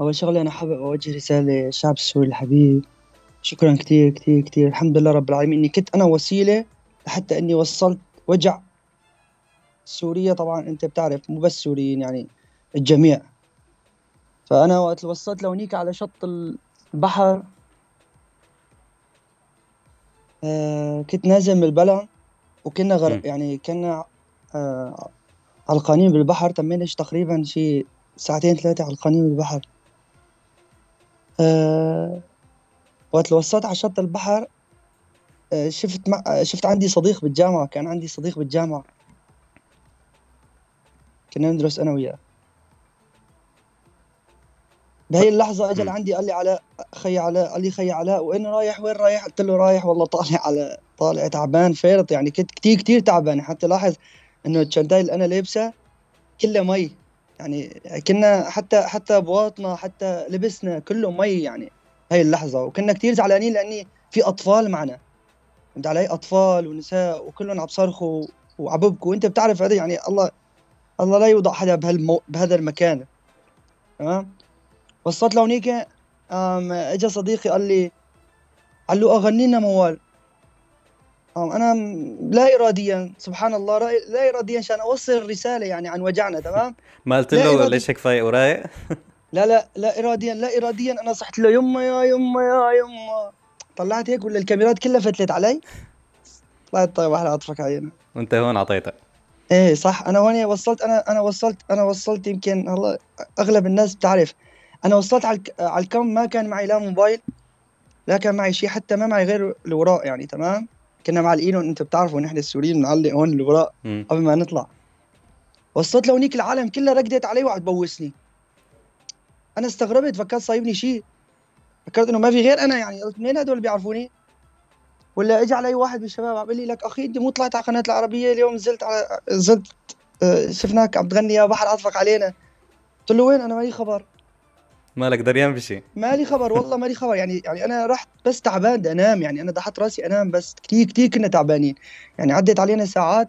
أول شغلة أنا حابب أوجه رسالة للشعب السوري الحبيب. شكرا كتير كتير كتير، الحمد لله رب العالمين إني كنت أنا وسيلة لحتى إني وصلت وجع سوريا. طبعا أنت بتعرف مو بس سوريين، يعني الجميع. فأنا وقت وصلت لهونيك على شط البحر، كنت نازل من البلد وكنا يعني كنا علقانين بالبحر. تمينا تقريبا شي ساعتين ثلاثة علقانين بالبحر. وقت وصلت على شط البحر شفت عندي صديق بالجامعة، كان عندي صديق بالجامعة كنا ندرس أنا وياه. بهي اللحظة اجى لعندي قال لي علاء، خي علاء، قال لي خي علاء وين رايح؟ وين رايح؟ قلت له رايح والله طالع على طالع، تعبان فيرط يعني، كنت كتير كتير تعبان. حتى لاحظ انه الشنتاي اللي انا لابسه كله مي، يعني كنا حتى بواطنا حتى لبسنا كله مي يعني. هاي اللحظة وكنا كتير زعلانين لاني في اطفال معنا، فهمت علي؟ اطفال ونساء وكلهم عم بصرخوا وعببكوا، وانت بتعرف هذا يعني الله لا يوضع حدا بهذا المكان. تمام؟ وصلت لهونيك اجى صديقي قال لي علو اغني لنا موال. انا لا اراديا، سبحان الله، لا اراديا عشان اوصل رساله يعني عن وجعنا. تمام؟ ما قلت له ليش هيك فايق ورايق؟ لا اراديا انا صحت له يما يا يما يا يما، طلعت هيك ولا الكاميرات كلها فتلت علي، طلعت طيب احلى اطفك عينا. وانت هون عطيتك. ايه صح، انا هون وصلت، انا وصلت يمكن والله اغلب الناس بتعرف انا وصلت على الكم. ما كان معي لا موبايل، لا كان معي شيء، حتى ما معي غير الوراق يعني. تمام؟ كنا معلقينهم، انت بتعرفوا نحن السوريين بنعلق هون الوراق قبل ما نطلع. وصلت لهونيك العالم كلها ركضت علي وقعدت تبوسني. انا استغربت، فكرت صايبني شيء، فكرت انه ما في غير انا يعني، قلت منين هدول بيعرفوني؟ ولا اجى علي واحد من الشباب عم بيقول لي لك اخي انت مو طلعت على قناة العربية اليوم، نزلت شفناك عم تغني يا بحر عطفك علينا. قلت له وين؟ انا مالي خبر. مالك دريان بشي؟ مالي خبر والله، مالي خبر يعني انا رحت بس تعبان بدي انام يعني، انا دحت راسي انام بس كثير كنا تعبانين يعني، عدت علينا ساعات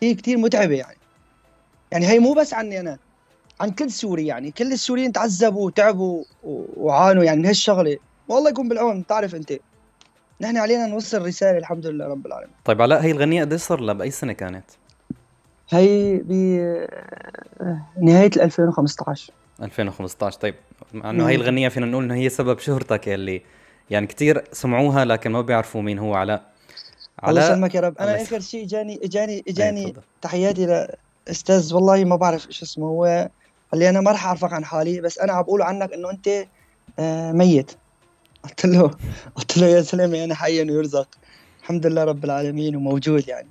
كثير متعبه يعني هي مو بس عني انا، عن كل سوري يعني، كل السوريين تعذبوا وتعبوا وعانوا يعني من هالشغله، والله يكون بالعون. بتعرف انت نحن علينا نوصل رساله الحمد لله رب العالمين. طيب علاء، هي الغنيه قد ايش صار لها؟ باي سنه كانت؟ هي بنهايه 2015. طيب مع انه هي الغنيه فينا نقول انه هي سبب شهرتك اللي يعني كثير سمعوها لكن ما بيعرفوا مين هو علاء. الله يسلمك يا رب. انا اخر شيء اجاني تحياتي لاستاذ، والله ما بعرف ايش اسمه، هو قال لي انا ما راح اعرفك عن حالي بس انا عم بقول عنك انه انت ميت. قلت له يا سلامي، انا حي ويرزق الحمد لله رب العالمين وموجود يعني.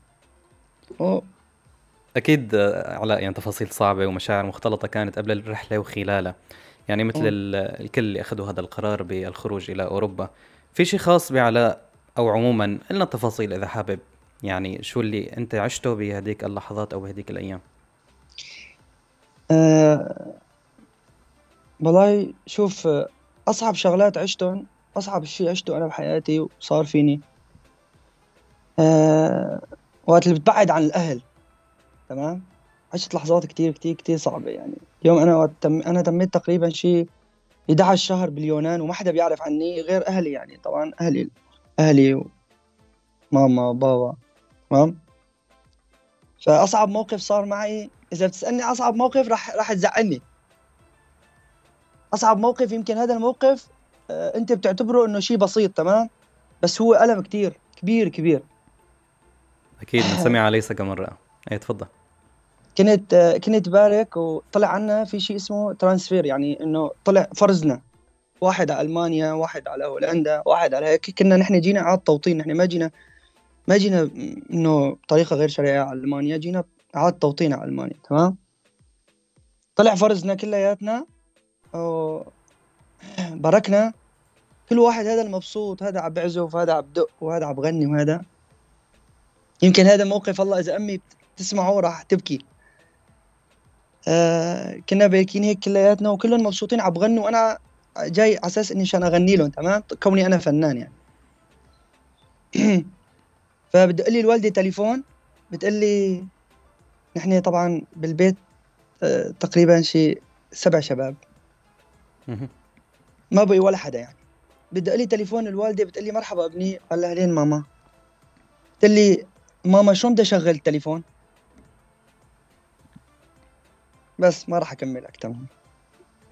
أكيد علاء يعني تفاصيل صعبة ومشاعر مختلطة كانت قبل الرحلة وخلالها، يعني مثل الكل اللي أخذوا هذا القرار بالخروج إلى أوروبا. في شيء خاص بعلاء أو عموما لنا التفاصيل إذا حابب، يعني شو اللي أنت عشته بهذيك اللحظات أو بهذيك الأيام؟ والله شوف، أصعب شغلات عشتهم، أصعب شيء عشته أنا بحياتي وصار فيني وقت اللي بتبعد عن الأهل. تمام؟ عشت لحظات كتير كتير كتير صعبة يعني. يوم أنا تميت تقريبا شيء 11 شهر باليونان وما حدا بيعرف عني غير أهلي يعني، طبعا أهلي وماما وبابا. تمام؟ فأصعب موقف صار معي، إذا بتسألني أصعب موقف راح تزعلني. أصعب موقف يمكن هذا الموقف أنت بتعتبره إنه شيء بسيط، تمام؟ بس هو ألم كتير كبير كبير. أكيد، من سمع ليس كمرة. ايه تفضل. كنت بارك وطلع عنا في شيء اسمه ترانسفير، يعني انه طلع فرزنا واحد على المانيا، واحد على هولندا، واحد على هيك. كنا نحن جينا على التوطين، نحن ما جينا انه بطريقه غير شرعيه على المانيا، جينا على التوطين على المانيا. تمام؟ طلع فرزنا كلياتنا وبركنا كل واحد، هذا المبسوط، هذا عم بعزف، وهذا عم بدق، وهذا عم بغني، وهذا يمكن هذا موقف الله اذا امي تسمعوا راح تبكي. كنا باكين هيك كلياتنا وكلهم مبسوطين عم بغنوا، وانا جاي على اساس اني شان اغني لهم، تمام؟ كوني انا فنان يعني. فبدق لي الوالده تليفون بتقول لي نحن طبعا بالبيت تقريبا شي 7 شباب، ما بقي ولا حدا يعني. بدق لي تليفون الوالده بتقول لي مرحبا ابني، قال لها اهلين ماما. قلت لي ماما شو بدي اشغل التليفون؟ بس ما راح اكمل اكثر من.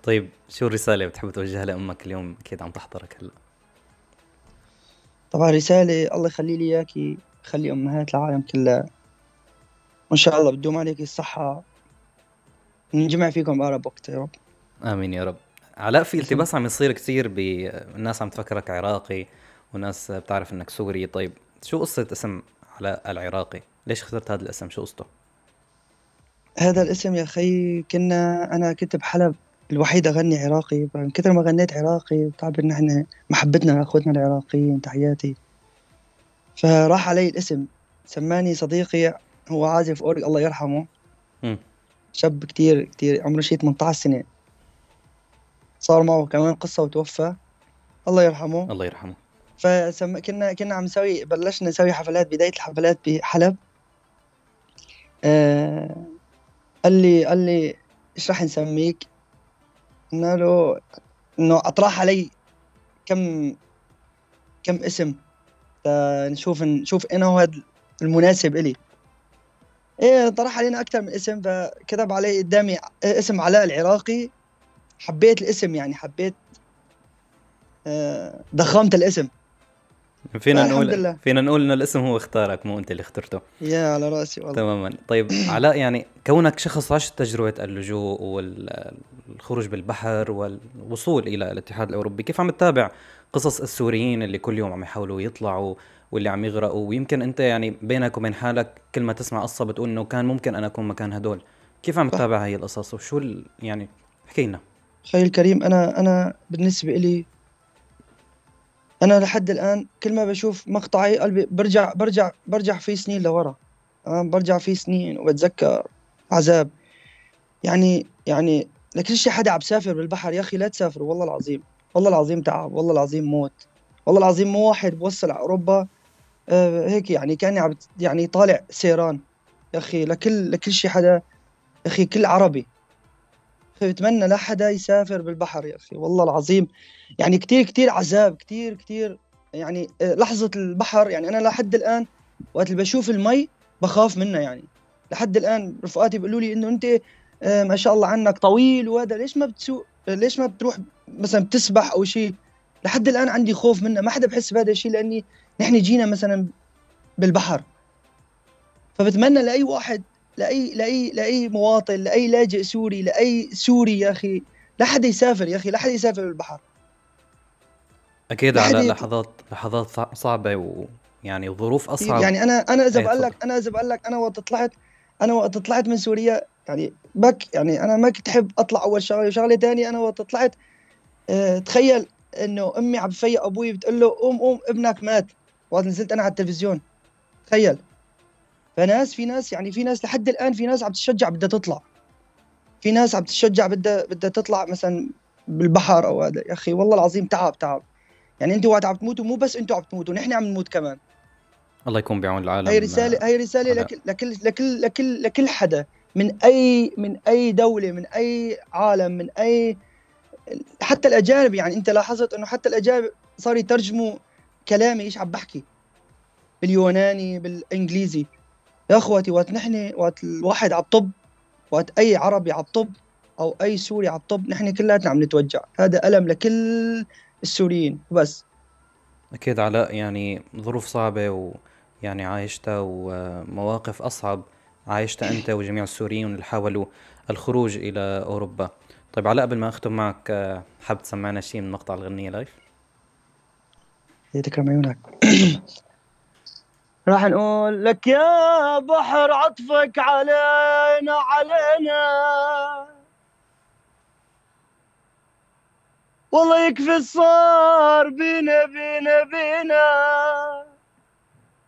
طيب شو الرساله بتحب توجهها لامك اليوم؟ اكيد عم تحضرك هلا. طبعا رساله الله يخلي لي اياكي، خلي امهات العالم كلها، وان شاء الله بتدوم عليكي الصحه، نجمع فيكم بأقرب وقت يا رب. امين يا رب. علاء، في التباس عم يصير كثير، بالناس عم تفكرك عراقي وناس بتعرف انك سوري. طيب شو قصه اسم علاء العراقي؟ ليش اخترت هذا الاسم؟ شو قصته؟ هذا الاسم يا اخي انا كنت بحلب الوحيد اغني عراقي، من كثر ما غنيت عراقي بتعبر نحن محبتنا لاخوتنا العراقيين، تحياتي. فراح علي الاسم، سماني صديقي هو عازف اورج الله يرحمه. شاب كثير كثير، عمره شي 18 سنه، صار معه كمان قصه وتوفى الله يرحمه. الله يرحمه. كنا عم نسوي، بلشنا نسوي حفلات، بدايه الحفلات بحلب. قال لي ايش رح نسميك؟ قلنا له انه اطرح علي كم اسم نشوف انه هذا المناسب الي. ايه طرح علينا اكثر من اسم، فكتب علي قدامي اسم علاء العراقي. حبيت الاسم يعني، حبيت ضخمت الاسم. فينا نقول إن الاسم هو اختارك، مو أنت اللي اخترته. يا على رأسي والله. تماما. طيب علاء، يعني كونك شخص عاش تجربة اللجوء والخروج بالبحر والوصول إلى الاتحاد الأوروبي، كيف عم تتابع قصص السوريين اللي كل يوم عم يحاولوا يطلعوا واللي عم يغرقوا؟ ويمكن أنت يعني بينك وبين حالك كل ما تسمع قصة بتقول إنه كان ممكن أنا أكون مكان هدول. كيف عم تتابع هاي القصص وشو يعني احكي لنا؟ خير الكريم، أنا بالنسبة إلي أنا لحد الآن كل ما بشوف مقطعي قلبي برجع في سنين لورا، برجع في سنين وبتذكر عذاب. يعني لكل شيء حدا عم بسافر بالبحر، يا أخي لا تسافروا والله العظيم، والله العظيم تعب، والله العظيم موت، والله العظيم مو واحد بوصل على أوروبا هيك يعني كأني عم يعني طالع سيران. يا أخي لكل شيء حدا، يا أخي كل عربي بتمنى لا حدا يسافر بالبحر يا أخي، والله العظيم يعني كتير كتير عذاب، كتير كتير يعني. لحظة البحر يعني أنا لحد الآن وقت اللي بشوف المي بخاف منها يعني. لحد الآن رفقاتي بيقولوا لي إنه أنت ما شاء الله عنك طويل وهذا، ليش ما بتسوق، ليش ما بتروح مثلا بتسبح أو شيء؟ لحد الآن عندي خوف منها، ما حدا بحس بهذا الشيء لأني نحن جينا مثلا بالبحر. فبتمنى لأي واحد، لأي مواطن، لأي لاجئ سوري، لأي سوري يا أخي لا حدا يسافر يا أخي، لا حدا يسافر بالبحر. أكيد على لحظات صعبة ويعني ظروف أصعب يعني. أنا إذا بقول لك، أنا وقت طلعت من سوريا يعني بك يعني، أنا ما كنت أحب أطلع أول شغلة، وشغلة ثانية أنا وقت طلعت تخيل إنه أمي عم بتفيق أبوي بتقول له قوم ابنك مات، وقت نزلت أنا على التلفزيون تخيل. فناس في ناس لحد الآن، في ناس عم تشجع بدها تطلع، في ناس عم تشجع بدها تطلع مثلا بالبحر أو هذا. يا أخي والله العظيم تعب يعني. أنتوا وقت عم تموتوا، مو بس أنتوا عم تموتوا، نحن عم نموت كمان. الله يكون بعون العالم. هي رسالة لكل حدا من أي دولة، من أي عالم، من أي حتى الأجانب يعني. أنت لاحظت إنه حتى الأجانب صاروا يترجموا كلامي إيش عم بحكي باليوناني بالإنجليزي. يا اخواتي وقت الواحد عبطب، وقت اي عربي عبطب او اي سوري عبطب، نحن كلنا عم نتوجع. هذا الم لكل السوريين وبس. اكيد علاء، يعني ظروف صعبه ويعني عايشتها ومواقف اصعب عايشتها انت وجميع السوريين اللي حاولوا الخروج الى اوروبا. طيب علاء، قبل ما اختم معك، حاب تسمعنا شيء من مقطع الغنيه لايف؟ يتكرم عيونك. راح نقول لك يا بحر عطفك علينا والله يكفي الصار بينا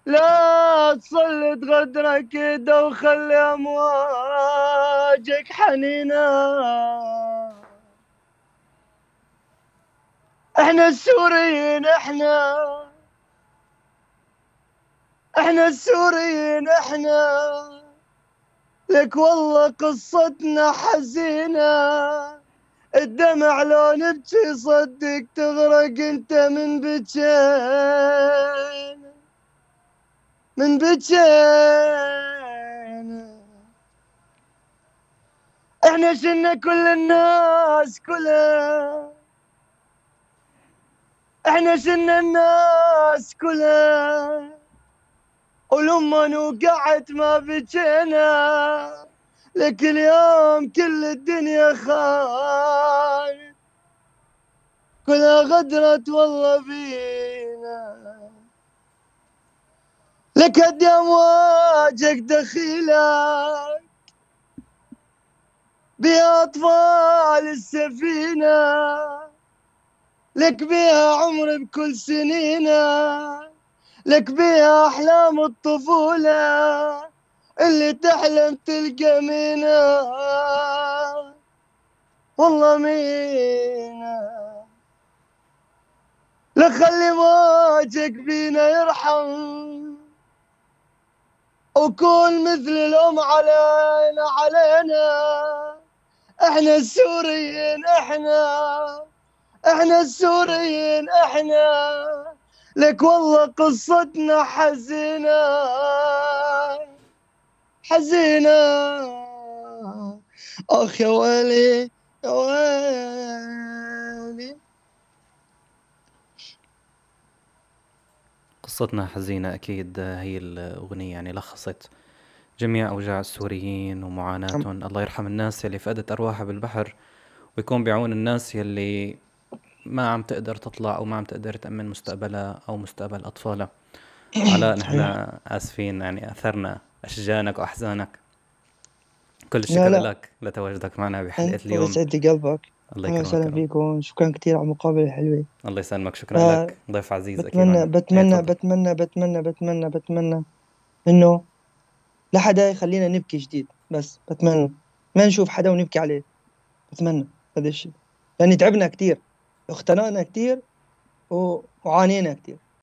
لا تسلط غدرك كده وخلي امواجك حنينا. احنا السوريين لك والله قصتنا حزينة الدمع لو نبكي صدق تغرق انت من بجينا من بجينا. احنا شلنا كل الناس كلها، احنا شلنا الناس كلها، ولما وقعت ما بجينا. لك اليوم كل الدنيا خانت كلها غدرت والله بينا. لك هدي امواجك دخيلك بيها اطفال السفينه، لك بيها عمر بكل سنينه، لك بيها احلام الطفوله اللي تحلم تلقى منا والله مينا. لا خلي موجك بينا يرحم وكون مثل الام علينا علينا. احنا السوريين احنا السوريين احنا، لك والله قصتنا حزينة حزينة. اخ يا ويلي يا ويلي قصتنا حزينة. اكيد هي الاغنية يعني لخصت جميع اوجاع السوريين ومعاناتهم. الله يرحم الناس اللي فقدت ارواحها بالبحر، ويكون بعون الناس يلي ما عم تقدر تطلع او ما عم تقدر تأمن مستقبلها او مستقبل اطفالها. علاء نحن اسفين يعني اثرنا أشجانك وأحزانك. كل الشكر لك لتواجدك معنا بحلقة اليوم. الله يسعد قلبك. الله يكرمك. وسهلا فيكم. شكرا كثير على المقابلة الحلوة. الله يسلمك. شكرا لك ضيف عزيز. بتمنى بتمنى, بتمنى بتمنى بتمنى بتمنى بتمنى إنه لا حدا يخلينا نبكي جديد، بس بتمنى ما نشوف حدا ونبكي عليه. بتمنى هذا الشيء لأن تعبنا كثير، اختنقنا كثير وعانينا كثير.